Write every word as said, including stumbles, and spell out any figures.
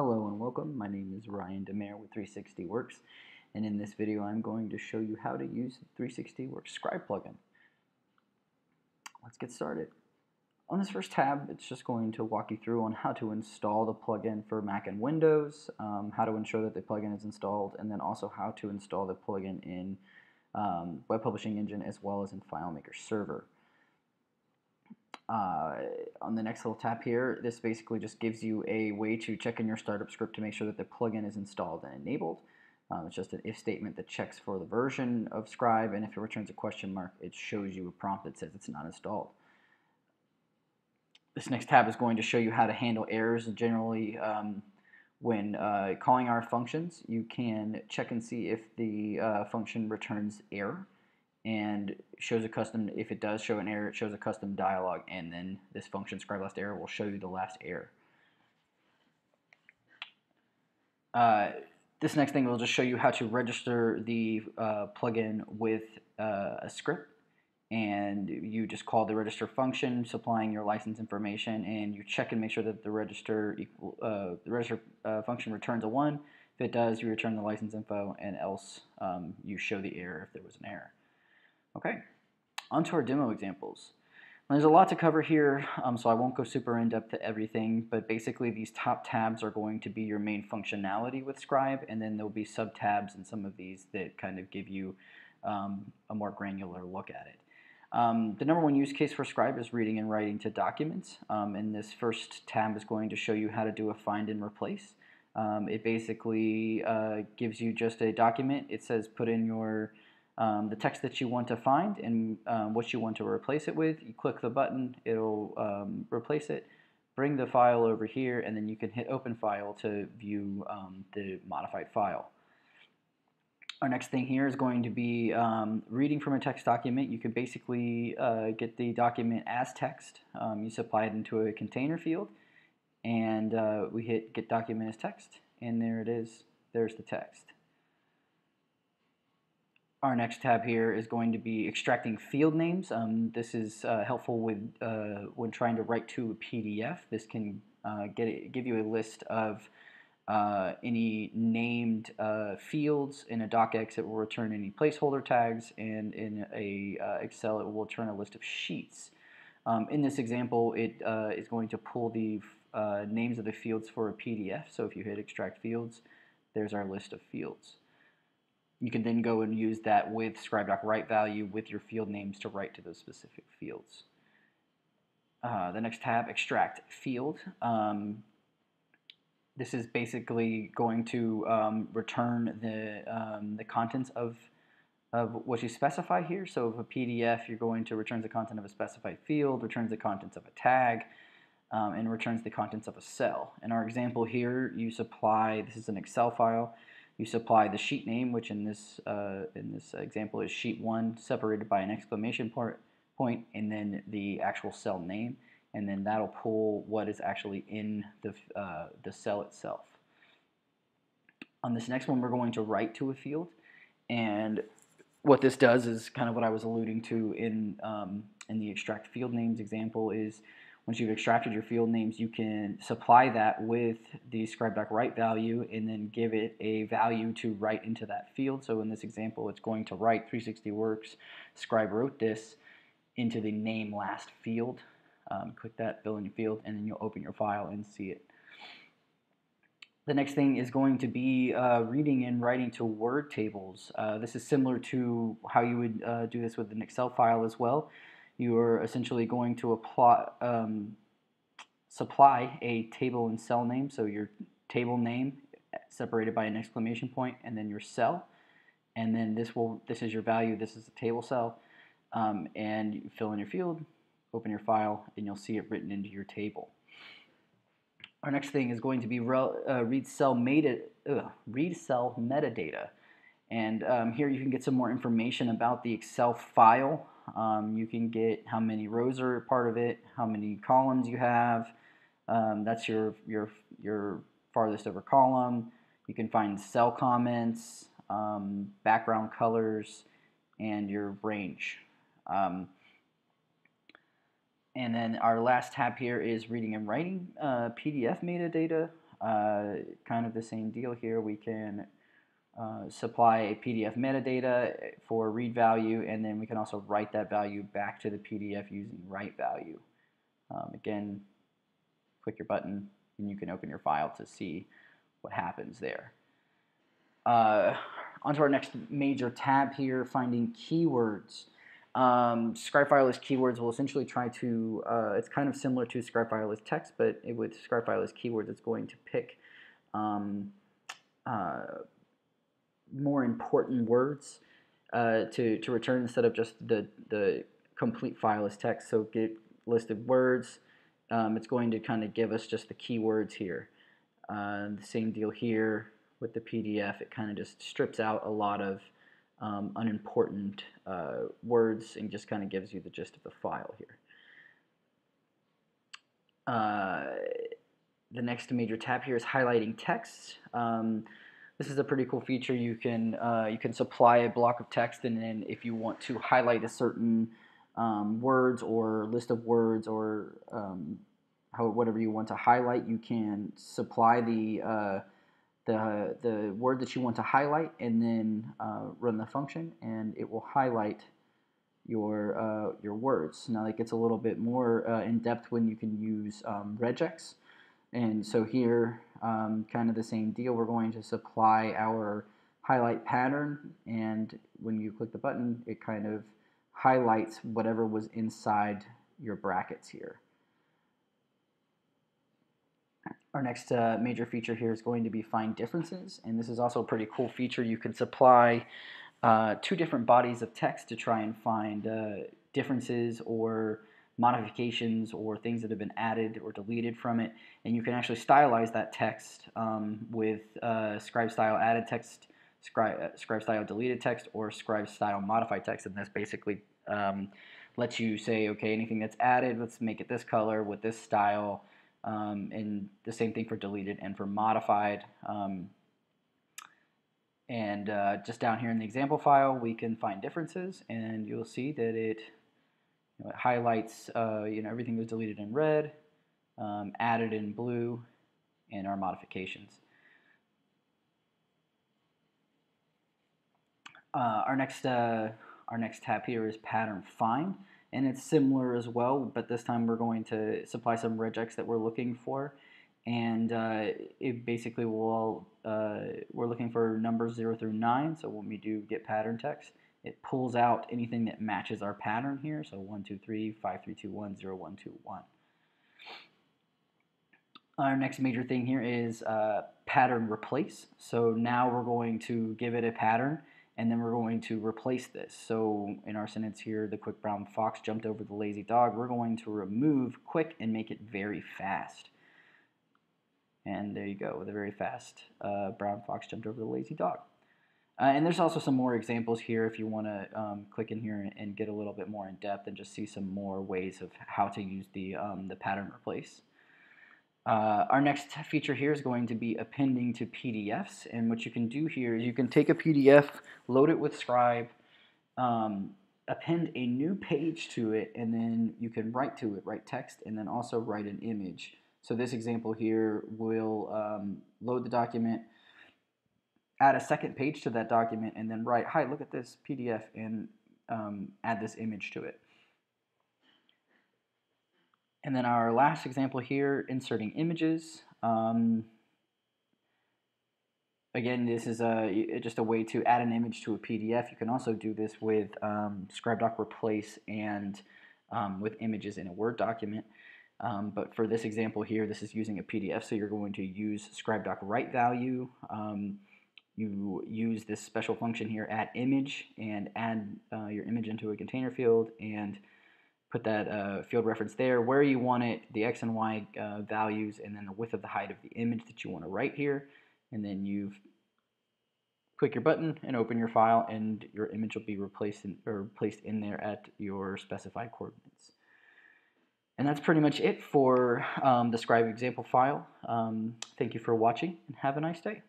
Hello and welcome. My name is Ryan DeMere with three sixty Works, and in this video I'm going to show you how to use the three sixty Works Scribe plugin. Let's get started. On this first tab, it's just going to walk you through on how to install the plugin for Mac and Windows, um, how to ensure that the plugin is installed, and then also how to install the plugin in um, Web Publishing Engine as well as in FileMaker Server. Uh, on the next little tab here, this basically just gives you a way to check in your startup script to make sure that the plugin is installed and enabled. Um, it's just an if statement that checks for the version of Scribe, and if it returns a question mark, it shows you a prompt that says it's not installed. This next tab is going to show you how to handle errors, and generally um, when uh, calling our functions, you can check and see if the uh, function returns error. And shows a custom, if it does show an error, it shows a custom dialog, and then this function scribe last error will show you the last error. Uh, this next thing will just show you how to register the uh, plugin with uh, a script, and you just call the register function, supplying your license information, and you check and make sure that the register equal, uh, the register uh, function returns a one. If it does, you return the license info, and else um, you show the error if there was an error. Okay, on to our demo examples. Now, there's a lot to cover here, um, so I won't go super in-depth to everything, but basically these top tabs are going to be your main functionality with Scribe, and then there'll be sub-tabs in some of these that kind of give you um, a more granular look at it. Um, the number one use case for Scribe is reading and writing to documents, um, and this first tab is going to show you how to do a find and replace. Um, it basically uh, gives you just a document. It says put in your Um, the text that you want to find and um, what you want to replace it with. You click the button, it'll um, replace it, bring the file over here, and then you can hit open file to view um, the modified file. Our next thing here is going to be um, reading from a text document. You can basically uh, get the document as text. Um, you supply it into a container field, and uh, we hit get document as text, and there it is. There's the text. Our next tab here is going to be extracting field names. Um, this is uh, helpful with uh, when trying to write to a P D F. This can uh, get it, give you a list of uh, any named uh, fields. In a docx, it will return any placeholder tags, and in a uh, Excel, it will return a list of sheets. Um, in this example, it uh, is going to pull the uh, names of the fields for a P D F. So if you hit extract fields, there's our list of fields. You can then go and use that with ScribeDoc write value with your field names to write to those specific fields. Uh, the next tab, extract field. Um, this is basically going to um, return the, um, the contents of, of what you specify here. So if a P D F, you're going to return the content of a specified field, returns the contents of a tag, um, and returns the contents of a cell. In our example here, you supply, this is an Excel file, you supply the sheet name, which in this uh, in this example is sheet one, separated by an exclamation point, and then the actual cell name, and then that'll pull what is actually in the uh, the cell itself. On this next one, we're going to write to a field, and what this does is kind of what I was alluding to in um, in the extract field names example is. Once you've extracted your field names, you can supply that with the ScribeDoc write value and then give it a value to write into that field. So in this example, it's going to write three sixty Works, Scribe wrote this into the name last field. Um, click that, fill in your field, and then you'll open your file and see it. The next thing is going to be uh, reading and writing to Word tables. Uh, this is similar to how you would uh, do this with an Excel file as well. You are essentially going to apply, um, supply a table and cell name, so your table name separated by an exclamation point, and then your cell, and then this will this is your value. This is the table cell, um, and you fill in your field, open your file, and you'll see it written into your table. Our next thing is going to be re, uh, read cell meta ugh, read cell metadata, and um, here you can get some more information about the Excel file. Um, you can get how many rows are part of it, how many columns you have. Um, that's your your your farthest over column. You can find cell comments, um, background colors, and your range. Um, and then our last tab here is reading and writing uh, P D F metadata. Uh, kind of the same deal here. We can uh, supply a P D F metadata for read value, and then we can also write that value back to the P D F using write value. Um, again, click your button and you can open your file to see what happens there. Uh, onto our next major tab here, finding keywords. Um, Scribe Fireless Keywords will essentially try to, uh, it's kind of similar to Scribe Fireless Text, but it, with Scribe Fireless Keywords, it's going to pick um, uh, more important words uh, to, to return instead of just the, the complete fireless text. So get listed words, um, it's going to kind of give us just the keywords here. Uh, the same deal here with the P D F, it kind of just strips out a lot of Um, unimportant uh, words and just kind of gives you the gist of the file here. Uh, the next major tab here is highlighting text. Um, this is a pretty cool feature. You can uh, you can supply a block of text, and then if you want to highlight a certain um, words or list of words or um, how, whatever you want to highlight, you can supply the uh, The, the word that you want to highlight, and then uh, run the function, and it will highlight your uh, your words. Now that gets a little bit more uh, in depth when you can use um, regex. And so here, um, kind of the same deal. We're going to supply our highlight pattern, and when you click the button, it kind of highlights whatever was inside your brackets here. Our next uh, major feature here is going to be find differences, and this is also a pretty cool feature. You can supply uh, two different bodies of text to try and find uh, differences or modifications or things that have been added or deleted from it, and you can actually stylize that text um, with uh, scribe style added text, scribe, uh, scribe style deleted text, or scribe style modified text, and that's basically um, lets you say, okay, anything that's added, let's make it this color with this style. Um, and the same thing for deleted and for modified. Um, and uh, just down here in the example file, we can find differences, and you'll see that it, you know, it highlights uh, you know, everything that was deleted in red, um, added in blue, and our modifications. Uh, our next uh, our next tab here is pattern find. And it's similar as well, but this time we're going to supply some regex that we're looking for, and uh, it basically will uh, we're looking for numbers zero through nine. So when we do get pattern text, it pulls out anything that matches our pattern here. So one two three, five three two one, zero one two one. Our next major thing here is uh, pattern replace. So now we're going to give it a pattern, and then we're going to replace this. So in our sentence here, the quick brown fox jumped over the lazy dog. We're going to remove quick and make it very fast. And there you go, with a very fast uh, brown fox jumped over the lazy dog. Uh, and there's also some more examples here if you want to um, click in here and, and get a little bit more in depth and just see some more ways of how to use the, um, the pattern replace. Uh, our next feature here is going to be appending to P D Fs, and what you can do here is you can take a P D F, load it with Scribe, um, append a new page to it, and then you can write to it, write text, and then also write an image. So this example here will um, load the document, add a second page to that document, and then write, hi, look at this P D F, and um, add this image to it. And then our last example here, inserting images. Um, again, this is a, just a way to add an image to a P D F. You can also do this with um, ScribeDoc replace and um, with images in a Word document. Um, but for this example here, this is using a P D F, so you're going to use ScribeDoc write value. Um, you use this special function here, add image, and add uh, your image into a container field, and put that uh, field reference there, where you want it, the X and Y uh, values, and then the width of the height of the image that you want to write here. And then you click your button and open your file, and your image will be replaced in, or placed in there at your specified coordinates. And that's pretty much it for um, the Scribe example file. Um, thank you for watching, and have a nice day.